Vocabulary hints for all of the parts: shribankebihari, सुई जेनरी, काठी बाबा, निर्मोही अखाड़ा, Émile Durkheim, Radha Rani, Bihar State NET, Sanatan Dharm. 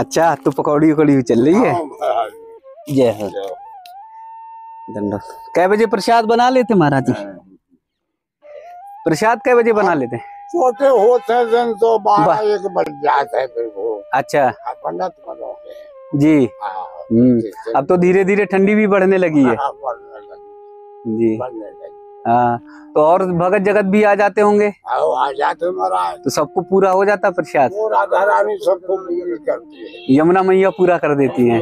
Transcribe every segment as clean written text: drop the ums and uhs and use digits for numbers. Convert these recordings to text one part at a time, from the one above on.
अच्छा तो पकौड़ी उकौड़ी चल रही है। जय हो। कै बजे प्रसाद बना लेते महाराज जी? प्रसाद कै बजे बना लेते? छोटे होते दिन तो 12-1 बज जाते हैं। अच्छा जी। अब तो धीरे धीरे ठंडी भी बढ़ने लगी है। जी हाँ, तो और भगत जगत भी आ जाते होंगे? आ जाते महाराज। तो सबको पूरा हो जाता प्रसाद? राधा रानी सबको पूरी करती है, यमुना मैया पूरा कर देती हैं।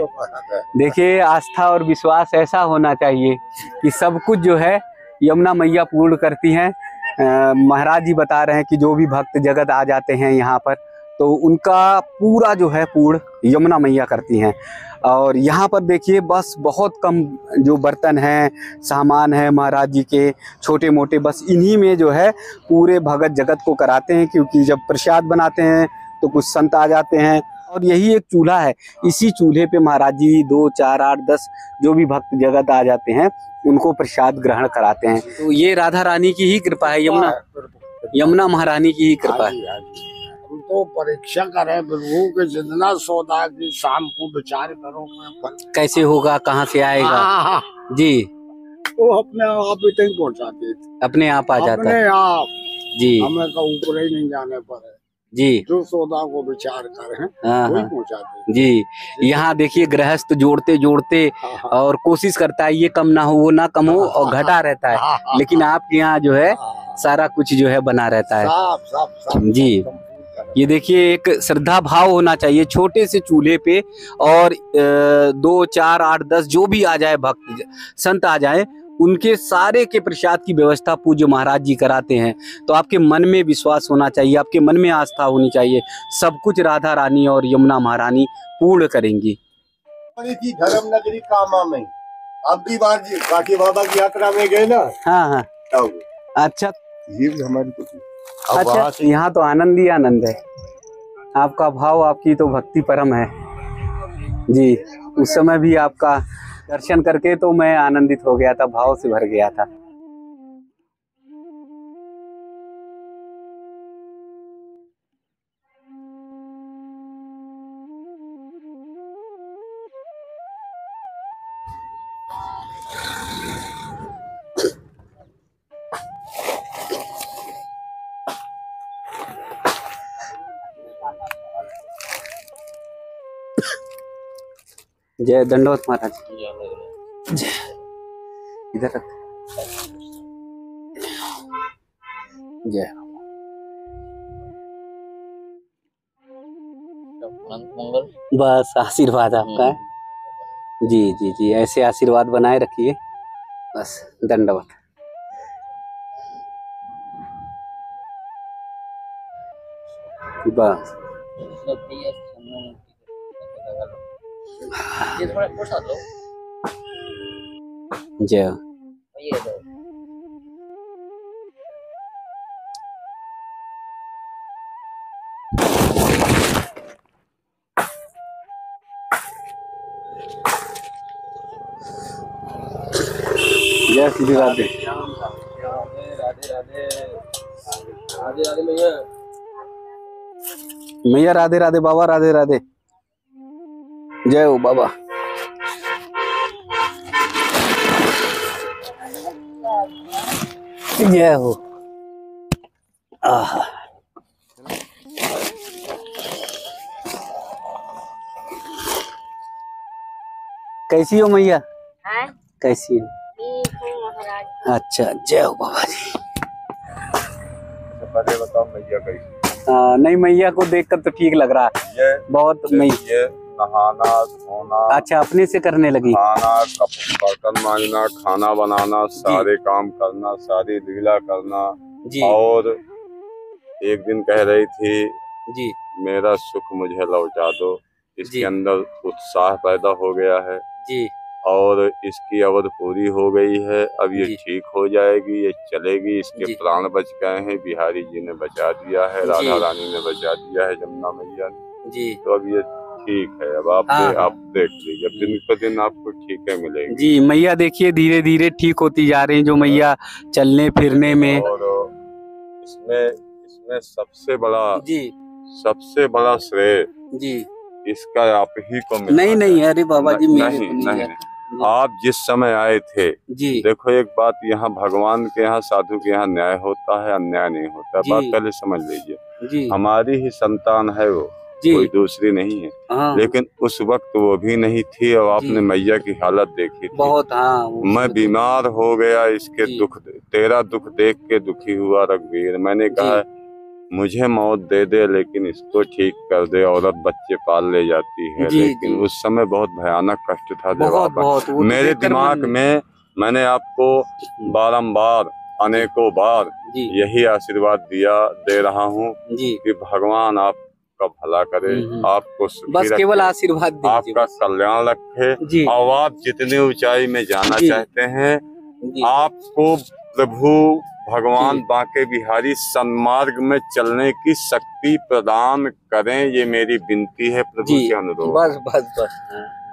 देखिए आस्था और विश्वास ऐसा होना चाहिए कि सब कुछ जो है यमुना मैया पूर्ण करती हैं। महाराज जी बता रहे हैं कि जो भी भक्त जगत आ जाते हैं यहाँ पर तो उनका पूरा जो है पूर्ण यमुना मैया करती हैं। और यहाँ पर देखिए बस बहुत कम जो बर्तन हैं, सामान है महाराज जी के छोटे मोटे, बस इन्हीं में जो है पूरे भगत जगत को कराते हैं। क्योंकि जब प्रसाद बनाते हैं तो कुछ संत आ जाते हैं और यही एक चूल्हा है, इसी चूल्हे पे महाराज जी 2, 4, 8, 10 जो भी भक्त जगत आ जाते हैं उनको प्रसाद ग्रहण कराते हैं। तो ये राधा रानी की ही कृपा है, यमुना महारानी की ही कृपा है। हम तो परीक्षा करें प्रभु के जितना सौदा की शाम को विचार करो कैसे होगा, कहाँ से आएगा। जी वो अपने आप ही तक पहुँचाते, अपने आप आ जाता, अपने आप। जी हमें ऊपर ही नहीं जाने पड़े जी, जो सौदा को विचार करें वही पहुंचाते। जी यहाँ देखिए गृहस्थ जोड़ते जोड़ते और कोशिश करता है ये कम ना हो वो ना कम हो और घटा रहता है, लेकिन आपके यहाँ जो है सारा कुछ जो है बना रहता है। साफ, साफ, साफ, जी ये देखिए एक श्रद्धा भाव होना चाहिए छोटे से चूल्हे पे। और 2, 4, 8, 10 जो भी आ जाए भक्त संत आ जाए उनके सारे के प्रसाद की व्यवस्था पूज्य महाराज जी कराते हैं। तो आपके मन में विश्वास होना चाहिए, आपके मन में आस्था होनी चाहिए, सब कुछ राधा रानी और यमुना महारानी पूर्ण करेंगी। धर्म नगरी कामा में अब भी बार जी काठी बाबा की यात्रा में गए ना। हाँ हाँ अच्छा, ये भी हमारी अच्छा। यहाँ तो आनंद ही आनंद है, आपका भाव आपकी तो भक्ति परम है जी। उस समय भी आपका दर्शन करके तो मैं आनंदित हो गया था, भाव से भर गया था। जय दंडोत महाराज। इधर रख। जय बस आशीर्वाद आपका है। जी जी जी ऐसे आशीर्वाद बनाए रखिए बस। दंडवत। बस जय। जय श्री राधे। मैया राधे राधे। बाबा राधे राधे। जय हो बाबा। जय हो। कैसी हो मैया? कैसी हो? अच्छा जय हो बाबा जी। पहले बताओ मैया कैसी? नहीं मैया को देखकर तो ठीक लग रहा है बहुत। मैया नहाना धोना अच्छा अपने से करने लगी, खाना बर्तन मांजना खाना बनाना सारे काम करना, सारी लीला करना जी। और एक दिन कह रही थी जी मेरा सुख मुझे लौटा दो, इसके अंदर उत्साह पैदा हो गया है जी। और इसकी अवध पूरी हो गई है, अब ये ठीक हो जाएगी, ये चलेगी, इसके प्राण बच गए हैं, बिहारी जी ने बचा दिया है, राधा रानी ने बचा दिया है, यमुना मैया जी। तो अब ये ठीक है, अब आप देख लीजिए दिन पर दिन आपको ठीक है मिलेगी जी। मैया देखिए धीरे धीरे ठीक होती जा रही हैं जो मैया चलने फिरने में। और इसमें सबसे बड़ा जी सबसे बड़ा श्रेय जी इसका आप ही को मिला। नहीं नहीं अरे बाबा जी नहीं। आप जिस समय आए थे जी, देखो एक बात, यहाँ भगवान के यहाँ साधु के यहाँ न्याय होता है, अन्याय नहीं होता। बात पहले समझ लीजिए, हमारी ही संतान है वो, कोई दूसरी नहीं है। हाँ। लेकिन उस वक्त वो भी नहीं थी और आपने मैया की हालत देखी थी। बहुत। हाँ, मैं बीमार हो गया, इसके दुख, तेरा दुख देख के दुखी हुआ रघुवीर। मैंने कहा मुझे मौत दे दे लेकिन इसको ठीक कर दे। औरत बच्चे पाल ले जाती है, लेकिन उस समय बहुत भयानक कष्ट था। बहुत मेरे दिमाग में मैंने आपको बारम्बार अनेकों बार यही आशीर्वाद दिया दे रहा हूँ कि भगवान आप का भला करे, आपको बस केवल आशीर्वाद, आपका कल्याण रखे और आप जितनी ऊंचाई में जाना चाहते हैं आपको प्रभु भगवान बांके बिहारी सन्मार्ग में चलने की शक्ति प्रदान करें। ये मेरी विनती है प्रभु से, अनुरोध। बस बस बस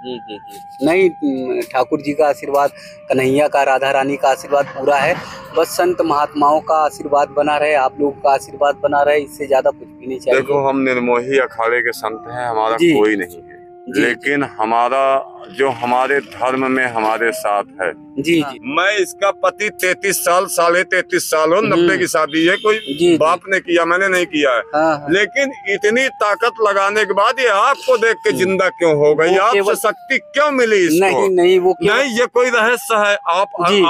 जी जी जी। नहीं, ठाकुर जी का आशीर्वाद, कन्हैया का, राधा रानी का आशीर्वाद पूरा है। बस संत महात्माओं का आशीर्वाद बना रहे, आप लोगों का आशीर्वाद बना रहे, इससे ज्यादा कुछ भी नहीं चाहिए। देखो हम निर्मोही अखाड़े के संत हैं, हमारा कोई नहीं है, लेकिन हमारा जो हमारे धर्म में हमारे साथ है जी जी। मैं इसका पति 33 साल, 33.5 साल हो, 90 की शादी है, कोई बाप ने किया, मैंने नहीं किया है। हाँ। लेकिन इतनी ताकत लगाने के बाद ये आपको देख के जिंदा क्यों हो गई? आपसे शक्ति क्यों मिली इसको? नहीं नहीं वो नहीं, ये कोई रहस्य है।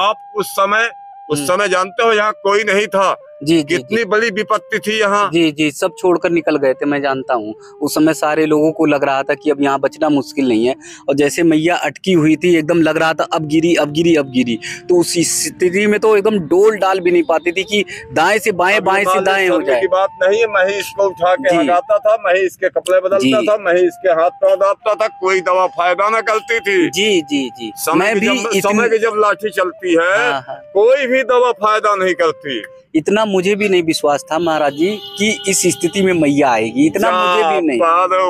आप उस समय जानते हो यहाँ कोई नहीं था जी, कितनी बड़ी विपत्ति थी यहाँ जी जी। सब छोड़कर निकल गए थे, मैं जानता हूँ। उस समय सारे लोगों को लग रहा था कि अब यहाँ बचना मुश्किल नहीं है, और जैसे मैया अटकी हुई थी एकदम लग रहा था अब गिरी अब गिरी अब गिरी, तो उस स्थिति में तो एकदम डोल डाल भी नहीं पाती थी कि दाएं से बाएं बाएं से दाएं हो जाए। बात नहीं, मैं ही इसको उठा के हटाता था, मैं ही इसके कपड़े बदलता था, मैं ही इसके हाथ पैर दाबता था, कोई दवा फायदा न करती थी जी जी जी। समय की जब लाठी चलती है कोई भी दवा फायदा नहीं करती। इतना मुझे भी नहीं विश्वास था महाराज जी कि इस स्थिति में मैया आएगी, इतना मुझे भी नहीं।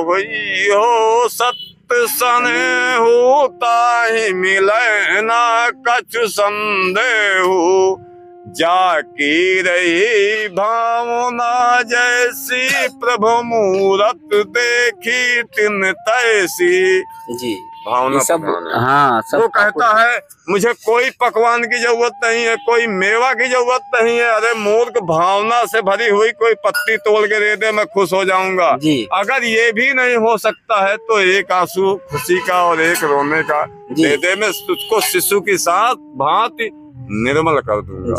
वही हो सत्सने होता ही मिले ना कछु संदेह, जाकी रही भावना जैसी प्रभु मूरत देखी तिन तैसी जी भावना सब। हाँ सब। वो कहता है मुझे कोई पकवान की जरूरत नहीं है, कोई मेवा की जरूरत नहीं है। अरे मूर्ख, भावना से भरी हुई कोई पत्ती तोड़ के दे दे मैं खुश हो जाऊंगा। अगर ये भी नहीं हो सकता है तो एक आंसू खुशी का और एक रोने का दे दे, मैं उसको शिशु की साथ भांति निर्मल कर दूंगा।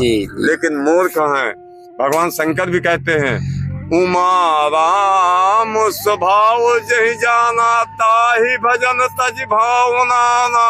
लेकिन मूर्ख है। भगवान शंकर भी कहते हैं उमा राम स्वभाव जही जाना, ताही भजन तज भावना ना,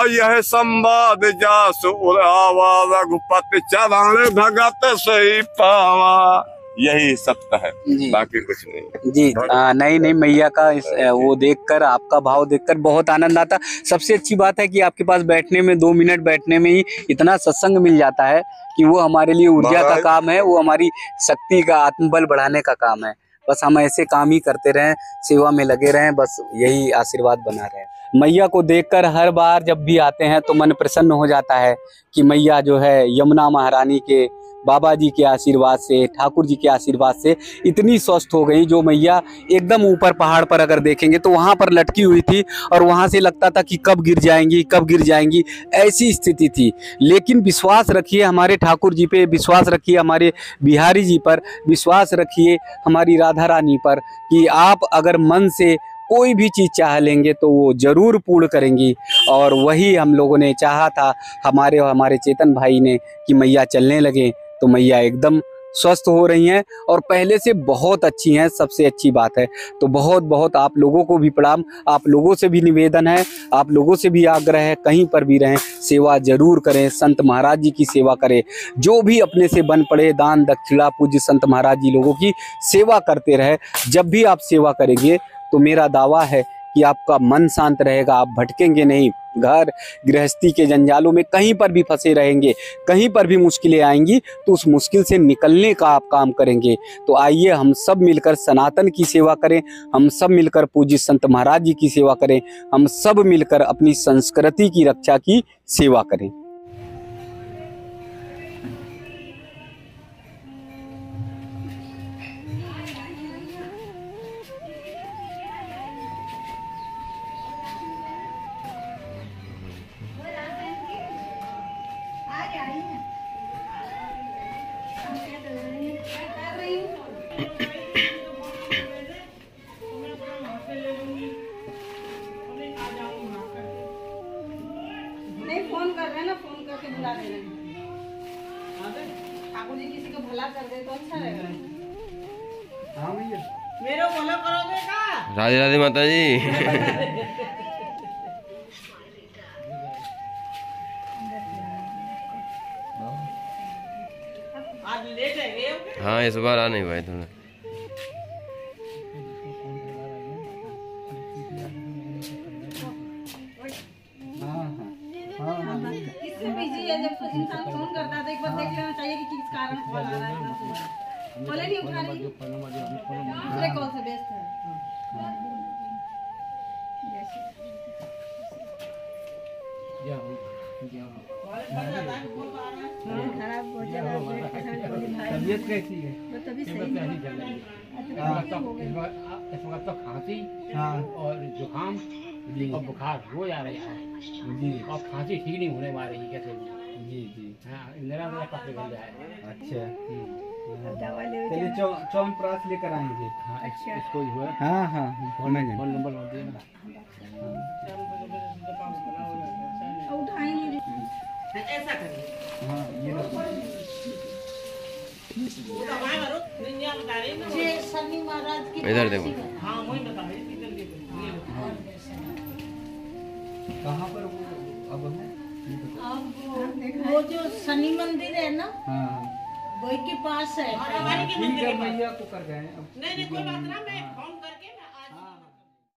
और यह संवाद जासु उरावा, रघुपति चरण भगत सही पावा। यही सत्य है, बाकी कुछ नहीं जी। नहीं मैया का वो देखकर, आपका भाव देखकर बहुत आनंद आता। सबसे अच्छी बात है कि आपके पास बैठने में 2 मिनट बैठने में ही इतना सत्संग मिल जाता है कि वो हमारे लिए ऊर्जा का काम है, वो हमारी शक्ति का, आत्मबल बढ़ाने का काम है। बस हम ऐसे काम ही करते रहें, सेवा में लगे रहें, बस यही आशीर्वाद बना रहे हैं। मैया को देखकर हर बार जब भी आते हैं तो मन प्रसन्न हो जाता है कि मैया जो है यमुना महारानी के, बाबा जी के आशीर्वाद से, ठाकुर जी के आशीर्वाद से इतनी स्वस्थ हो गई। जो मैया एकदम ऊपर पहाड़ पर अगर देखेंगे तो वहाँ पर लटकी हुई थी और वहाँ से लगता था कि कब गिर जाएंगी कब गिर जाएंगी, ऐसी स्थिति थी। लेकिन विश्वास रखिए हमारे ठाकुर जी पे, विश्वास रखिए हमारे बिहारी जी पर, विश्वास रखिए हमारी राधा रानी पर कि आप अगर मन से कोई भी चीज़ चाह लेंगे तो वो ज़रूर पूर्ण करेंगी। और वही हम लोगों ने चाहा था, हमारे और हमारे चेतन भाई ने, कि मैया चलने लगे तो मैया एकदम स्वस्थ हो रही हैं और पहले से बहुत अच्छी हैं। सबसे अच्छी बात है। तो बहुत बहुत आप लोगों को भी प्रणाम, आप लोगों से भी निवेदन है, आप लोगों से भी आग्रह है, कहीं पर भी रहें सेवा जरूर करें, संत महाराज जी की सेवा करें। जो भी अपने से बन पड़े दान दक्षिणा पूज्य संत महाराज जी लोगों की सेवा करते रहे। जब भी आप सेवा करेंगे तो मेरा दावा है कि आपका मन शांत रहेगा, आप भटकेंगे नहीं, घर गृहस्थी के जंजालों में कहीं पर भी फंसे रहेंगे, कहीं पर भी मुश्किलें आएंगी तो उस मुश्किल से निकलने का आप काम करेंगे। तो आइए हम सब मिलकर सनातन की सेवा करें, हम सब मिलकर पूज्य संत महाराज जी की सेवा करें, हम सब मिलकर अपनी संस्कृति की रक्षा की सेवा करें। मेरा बोला करोगे का? राधे राधे माता जी। आज लेट है गए। हाँ इस बार आ नहीं पाए तुमने। तबीयत कैसी है? इस वक्त तो खांसी और जुकाम और बुखार रोज आ रहा है जी, और खांसी ठीक नहीं होने पा रही कैसे जी जी। हाँ मेरा काफी गंदा है। अच्छा चलिए च्यवनप्राश लेकर आएंगे। हाँ इसको ही हुआ। हाँ हाँ फोन नंबर बोल देना ऐसा करिए। हाँ ये इधर देखो। हाँ वही बता रही थी इधर देखो कहाँ पर वो अब वो जो शनि मंदिर है ना वही के पास है। ठीक है भैया को कर गए। नहीं नहीं कोई बात ना मैं